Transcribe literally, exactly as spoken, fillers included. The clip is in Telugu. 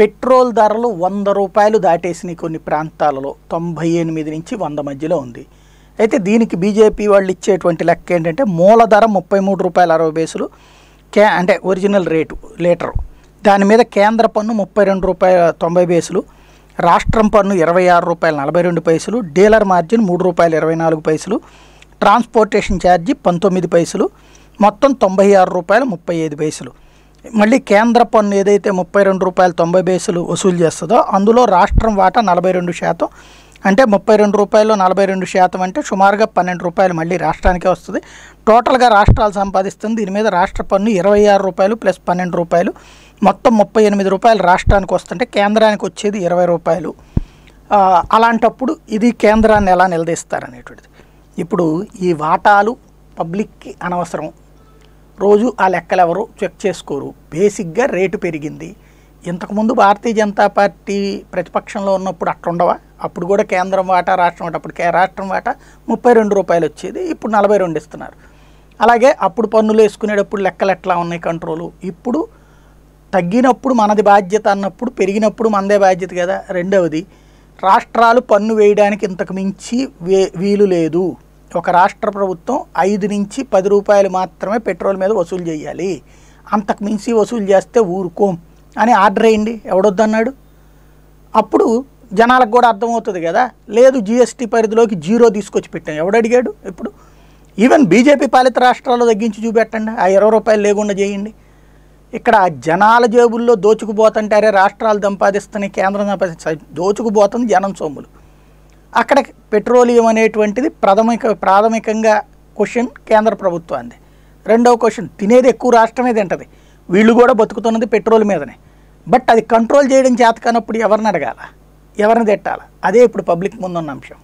పెట్రోల్ ధరలు వంద రూపాయలు దాటేసినాయి కొన్ని ప్రాంతాలలో తొంభై ఎనిమిది నుంచి వంద మధ్యలో ఉంది. అయితే దీనికి బీజేపీ వాళ్ళు ఇచ్చేటువంటి లెక్క ఏంటంటే మూల ధర ముప్పై మూడు రూపాయల అరవై పైసలు క్యా అంటే ఒరిజినల్ రేటు లీటరు, దాని మీద కేంద్ర పన్ను ముప్పై రెండు రూపాయల తొంభై పైసలు, రాష్ట్రం పన్ను ఇరవై ఆరు రూపాయల నలభై రెండు పైసలు, డీలర్ మార్జిన్ మూడు రూపాయల ఇరవై నాలుగు పైసలు, ట్రాన్స్పోర్టేషన్ ఛార్జీ పంతొమ్మిది పైసలు, మొత్తం తొంభై ఆరు రూపాయల ముప్పై ఐదు పైసలు. మళ్ళీ కేంద్ర పన్ను ఏదైతే ముప్పై రెండు రూపాయల తొంభై పైసలు వసూలు చేస్తుందో అందులో రాష్ట్రం వాటా నలభై రెండు శాతం అంటే ముప్పై రెండు రూపాయలు నలభై రెండు శాతం అంటే సుమారుగా పన్నెండు రూపాయలు మళ్ళీ రాష్ట్రానికే వస్తుంది. టోటల్గా రాష్ట్రాలు సంపాదిస్తుంది. దీని మీద రాష్ట్ర పన్ను ఇరవై ఆరు రూపాయలు ప్లస్ పన్నెండు రూపాయలు మొత్తం ముప్పై ఎనిమిది రూపాయలు రాష్ట్రానికి వస్తుంటే కేంద్రానికి వచ్చేది ఇరవై రూపాయలు. అలాంటప్పుడు ఇది కేంద్రాన్ని ఎలా నిలదీస్తారనేటువంటిది. ఇప్పుడు ఈ వాటాలు పబ్లిక్కి అనవసరం, రోజు ఆ లెక్కలు ఎవరు చెక్ చేసుకోరు. బేసిక్గా రేటు పెరిగింది. ఇంతకుముందు భారతీయ జనతా పార్టీ ప్రతిపక్షంలో ఉన్నప్పుడు అట్లుండవా? అప్పుడు కూడా కేంద్రం వాటా రాష్ట్రం వాటా, అప్పుడు రాష్ట్రం వాటా ముప్పై రెండు రూపాయలు వచ్చేది, ఇప్పుడు నలభై రెండు ఇస్తున్నారు. అలాగే అప్పుడు పన్నులు వేసుకునేటప్పుడు లెక్కలు ఎట్లా ఉన్నాయి కంట్రోలు? ఇప్పుడు తగ్గినప్పుడు మనది బాధ్యత అన్నప్పుడు పెరిగినప్పుడు మనదే బాధ్యత కదా. రెండవది, రాష్ట్రాలు పన్ను వేయడానికి ఇంతకు మించి వే వీలు లేదు. ఒక రాష్ట్ర ప్రభుత్వం ఐదు నుంచి పది రూపాయలు మాత్రమే పెట్రోల్ మీద వసూలు చేయాలి, అంతకు మించి వసూలు చేస్తే ఊరుకోం అని ఆర్డర్ అయ్యింది. ఎవడొద్దన్నాడు? అప్పుడు జనాలకు కూడా అర్థమవుతుంది కదా. లేదు, జిఎస్టీ పరిధిలోకి జీరో తీసుకొచ్చి పెట్టాం, ఎవడడిగాడు? ఇప్పుడు ఈవెన్ బీజేపీ పాలిత రాష్ట్రాల్లో తగ్గించి చూపెట్టండి, ఆ ఇరవై రూపాయలు లేకుండా చేయండి. ఇక్కడ జనాల జేబుల్లో దోచుకుపోతుంటే అరే రాష్ట్రాలు సంపాదిస్తున్నాయి కేంద్రం సంపాదిస్తాయి, దోచుకుపోతుంది జనం సొమ్ములు. అక్కడ పెట్రోలియం అనేటువంటిది ప్రాథమిక ప్రాథమికంగా క్వశ్చన్ కేంద్ర ప్రభుత్వాన్ని. రెండవ క్వశ్చన్, తినేది ఎక్కువ రాష్ట్రమే తింటుంది, వీళ్ళు కూడా బతుకుతున్నది పెట్రోల్ మీదనే. బట్ అది కంట్రోల్ చేయడం చేత కానప్పుడు ఎవరిని అడగాల, ఎవరిని తిట్టాలా? అదే ఇప్పుడు పబ్లిక్ ముందున్న అంశం.